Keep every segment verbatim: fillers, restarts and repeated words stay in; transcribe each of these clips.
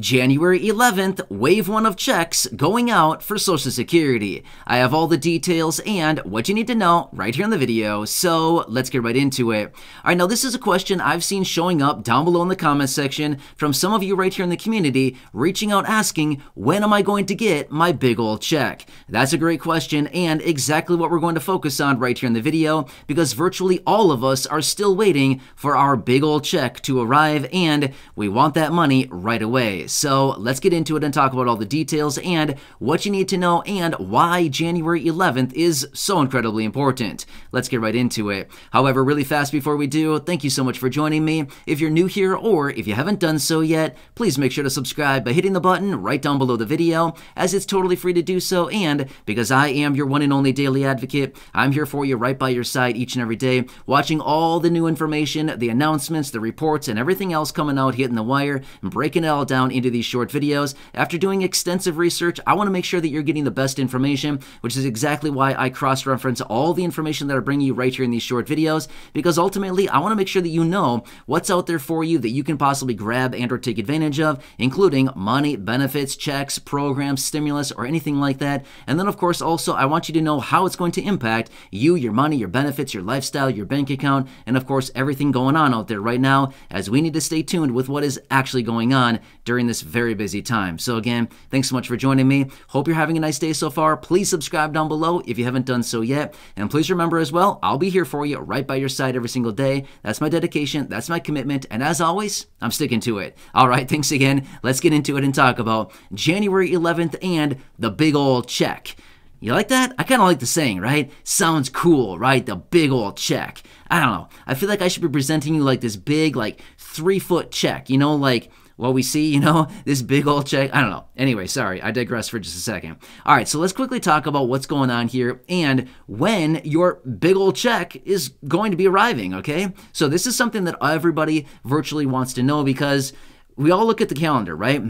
January eleventh, wave one of checks going out for Social Security. I have all the details and what you need to know right here in the video, so let's get right into it. All right, now this is a question I've seen showing up down below in the comments section from some of you right here in the community, reaching out asking, when am I going to get my big old check? That's a great question and exactly what we're going to focus on right here in the video, because virtually all of us are still waiting for our big old check to arrive and we want that money right away. So let's get into it and talk about all the details and what you need to know and why January eleventh is so incredibly important. Let's get right into it. However, really fast before we do, thank you so much for joining me. If you're new here or if you haven't done so yet, please make sure to subscribe by hitting the button right down below the video, as it's totally free to do so, and because I am your one and only daily advocate, I'm here for you right by your side each and every day, watching all the new information, the announcements, the reports, and everything else coming out hitting the wire and breaking it all down into these short videos. After doing extensive research, I want to make sure that you're getting the best information, which is exactly why I cross-reference all the information that I bring you right here in these short videos, because ultimately I want to make sure that you know what's out there for you that you can possibly grab and or take advantage of, including money, benefits, checks, programs, stimulus, or anything like that. And then of course also I want you to know how it's going to impact you, your money, your benefits, your lifestyle, your bank account, and of course everything going on out there right now, as we need to stay tuned with what is actually going on during this very busy time. So again, thanks so much for joining me. Hope you're having a nice day so far. Please subscribe down below if you haven't done so yet. And please remember as well, I'll be here for you right by your side every single day. That's my dedication, that's my commitment, and as always, I'm sticking to it. All right, thanks again. Let's get into it and talk about January eleventh and the big old check. You like that? I kind of like the saying, right? Sounds cool, right? The big old check. I don't know. I feel like I should be presenting you like this big, like three foot check, you know, like what we see, you know, this big old check. I don't know. Anyway, sorry, I digress for just a second. All right, so let's quickly talk about what's going on here and when your big old check is going to be arriving, okay? So this is something that everybody virtually wants to know, because we all look at the calendar, right?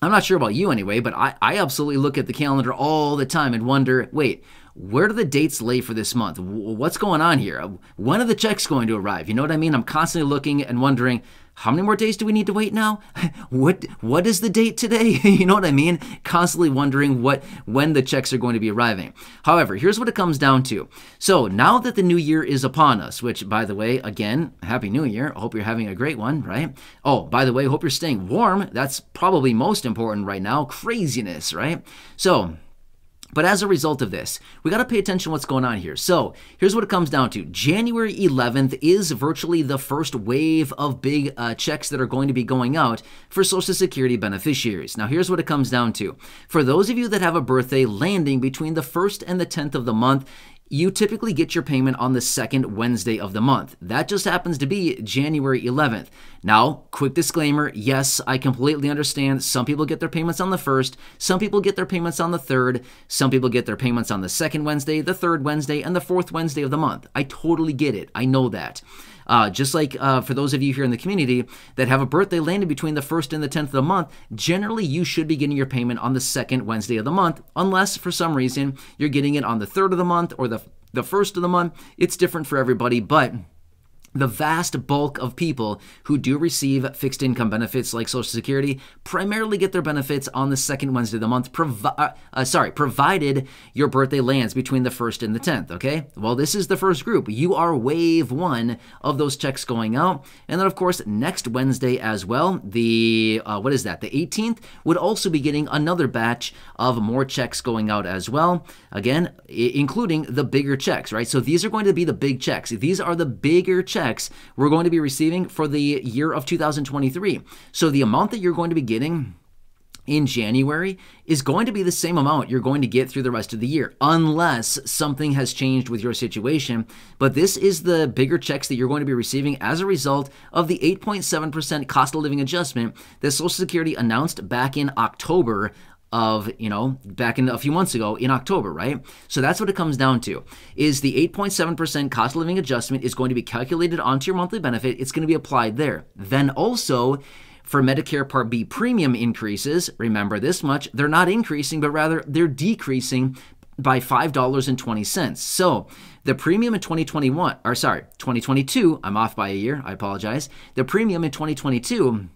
I'm not sure about you anyway, but I, I absolutely look at the calendar all the time and wonder, wait, where do the dates lay for this month? What's going on here? When are the checks going to arrive? You know what I mean? I'm constantly looking and wondering, how many more days do we need to wait now? What what is the date today? You know what I mean? Constantly wondering what when the checks are going to be arriving. However, here's what it comes down to. So now that the new year is upon us, which by the way, again, Happy New Year. I hope you're having a great one, right? Oh, by the way, hope you're staying warm. That's probably most important right now. Craziness, right? So but as a result of this, we got to pay attention to what's going on here. So here's what it comes down to. January eleventh is virtually the first wave of big uh, checks that are going to be going out for Social Security beneficiaries. Now, here's what it comes down to. For those of you that have a birthday landing between the first and the tenth of the month, you typically get your payment on the second Wednesday of the month. That just happens to be January eleventh. Now, quick disclaimer, yes, I completely understand. Some people get their payments on the first, some people get their payments on the third, some people get their payments on the second Wednesday, the third Wednesday, and the fourth Wednesday of the month. I totally get it. I know that. Uh, just like uh, for those of you here in the community that have a birthday landing between the first and the tenth of the month, generally you should be getting your payment on the second Wednesday of the month, unless for some reason you're getting it on the third of the month or the, the first of the month. It's different for everybody, but the vast bulk of people who do receive fixed income benefits like Social Security primarily get their benefits on the second Wednesday of the month, provi uh, sorry, provided your birthday lands between the first and the tenth, okay? Well, this is the first group. You are wave one of those checks going out. And then, of course, next Wednesday as well, the, uh, what is that, the eighteenth, would also be getting another batch of more checks going out as well, again, including the bigger checks, right? So these are going to be the big checks. These are the bigger checks we're going to be receiving for the year of two thousand twenty-three. So the amount that you're going to be getting in January is going to be the same amount you're going to get through the rest of the year, unless something has changed with your situation. But this is the bigger checks that you're going to be receiving as a result of the eight point seven percent cost of living adjustment that Social Security announced back in October of, you know, back in a few months ago in October, right? So that's what it comes down to, is the eight point seven percent cost of living adjustment is going to be calculated onto your monthly benefit. It's going to be applied there. Then also for Medicare Part B premium increases, remember this much, they're not increasing, but rather they're decreasing by five dollars and twenty cents. So the premium in twenty twenty-one, or sorry, twenty twenty-two, I'm off by a year, I apologize. The premium in twenty twenty-two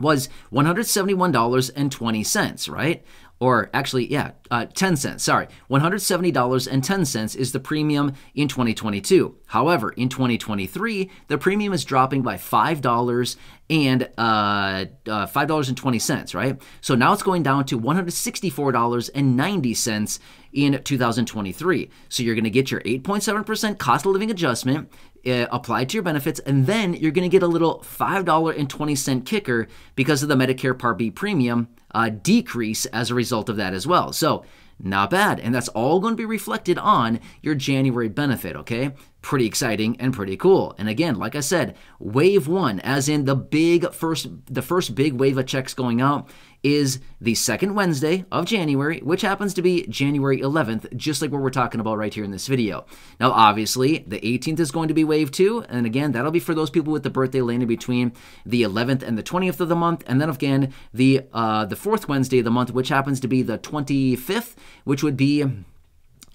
was one hundred seventy-one dollars and twenty cents, right? Or actually, yeah, uh, ten cents, sorry. one hundred seventy dollars and ten cents is the premium in twenty twenty-two. However, in twenty twenty-three, the premium is dropping by five dollars and uh, uh, five dollars and twenty cents, right? So now it's going down to one hundred sixty-four dollars and ninety cents in two thousand twenty-three. So you're gonna get your eight point seven percent cost of living adjustment uh, applied to your benefits, and then you're gonna get a little five dollars and twenty cents kicker because of the Medicare Part B premium Uh, decrease as a result of that as well. So not bad. And that's all going to be reflected on your January benefit, okay? Pretty exciting and pretty cool. And again, like I said, wave one, as in the big first, the first big wave of checks going out is the second Wednesday of January, which happens to be January eleventh, just like what we're talking about right here in this video. Now, obviously, the eighteenth is going to be wave two. And again, that'll be for those people with the birthday landing between the eleventh and the twentieth of the month. And then again, the, uh, the fourth Wednesday of the month, which happens to be the twenty-fifth, which would be,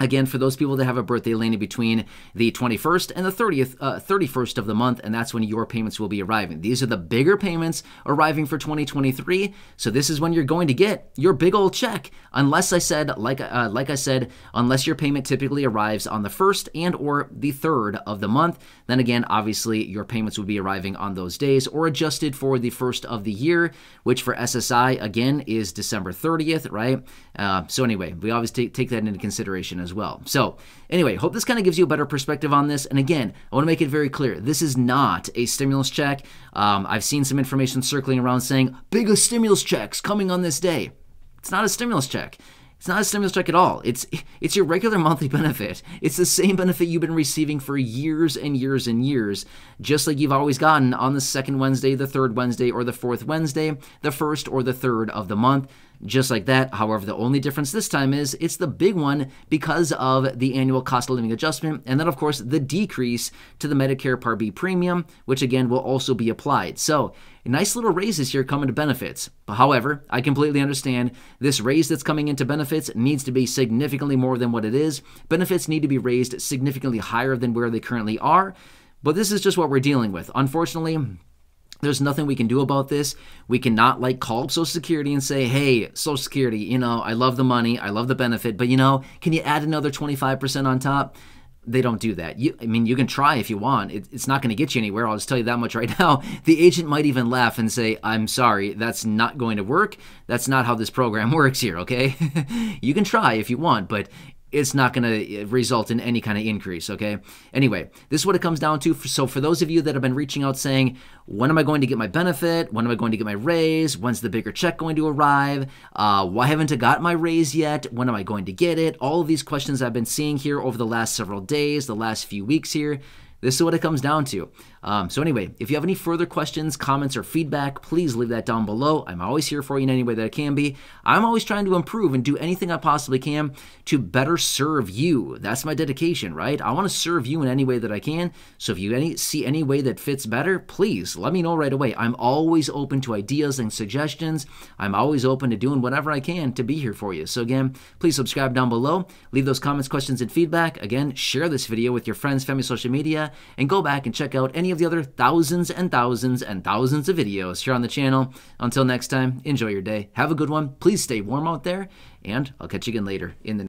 again, for those people that have a birthday landing between the twenty-first and the thirtieth, uh, thirty-first of the month, and that's when your payments will be arriving. These are the bigger payments arriving for twenty twenty-three. So this is when you're going to get your big old check, unless I said, like uh, like I said, unless your payment typically arrives on the first and or the third of the month. Then again, obviously, your payments would be arriving on those days or adjusted for the first of the year, which for S S I again is December thirtieth, right? Uh, so anyway, we always take take that into consideration as well. So anyway, hope this kind of gives you a better perspective on this. And again, I want to make it very clear, this is not a stimulus check. Um, I've seen some information circling around saying biggest stimulus checks coming on this day. It's not a stimulus check. It's not a stimulus check at all. It's it's your regular monthly benefit. It's the same benefit you've been receiving for years and years and years, just like you've always gotten on the second Wednesday, the third Wednesday, or the fourth Wednesday, the first or the third of the month. Just like that. However, the only difference this time is it's the big one because of the annual cost of living adjustment. And then, of course, the decrease to the Medicare Part B premium, which again will also be applied. So nice little raises here coming to benefits. But however, I completely understand this raise that's coming into benefits needs to be significantly more than what it is. Benefits need to be raised significantly higher than where they currently are. But this is just what we're dealing with. Unfortunately, there's nothing we can do about this. We cannot like call up Social Security and say, hey, Social Security, you know, I love the money, I love the benefit, but you know, can you add another twenty-five percent on top? They don't do that. You, I mean, you can try if you want. It, it's not going to get you anywhere. I'll just tell you that much right now. The agent might even laugh and say, I'm sorry, that's not going to work. That's not how this program works here, okay? You can try if you want, but it's not going to result in any kind of increase, okay? Anyway, this is what it comes down to. So for those of you that have been reaching out saying, when am I going to get my benefit? When am I going to get my raise? When's the bigger check going to arrive? Uh, why haven't I got my raise yet? When am I going to get it? All of these questions I've been seeing here over the last several days, the last few weeks here. This is what it comes down to. Um, so anyway, if you have any further questions, comments, or feedback, please leave that down below. I'm always here for you in any way that I can be. I'm always trying to improve and do anything I possibly can to better serve you. That's my dedication, right? I want to serve you in any way that I can. So if you any, see any way that fits better, please let me know right away. I'm always open to ideas and suggestions. I'm always open to doing whatever I can to be here for you. So again, please subscribe down below. Leave those comments, questions, and feedback. Again, share this video with your friends, family, social media, and go back and check out any of the other thousands and thousands and thousands of videos here on the channel. Until next time, enjoy your day. Have a good one. Please stay warm out there, and I'll catch you again later in the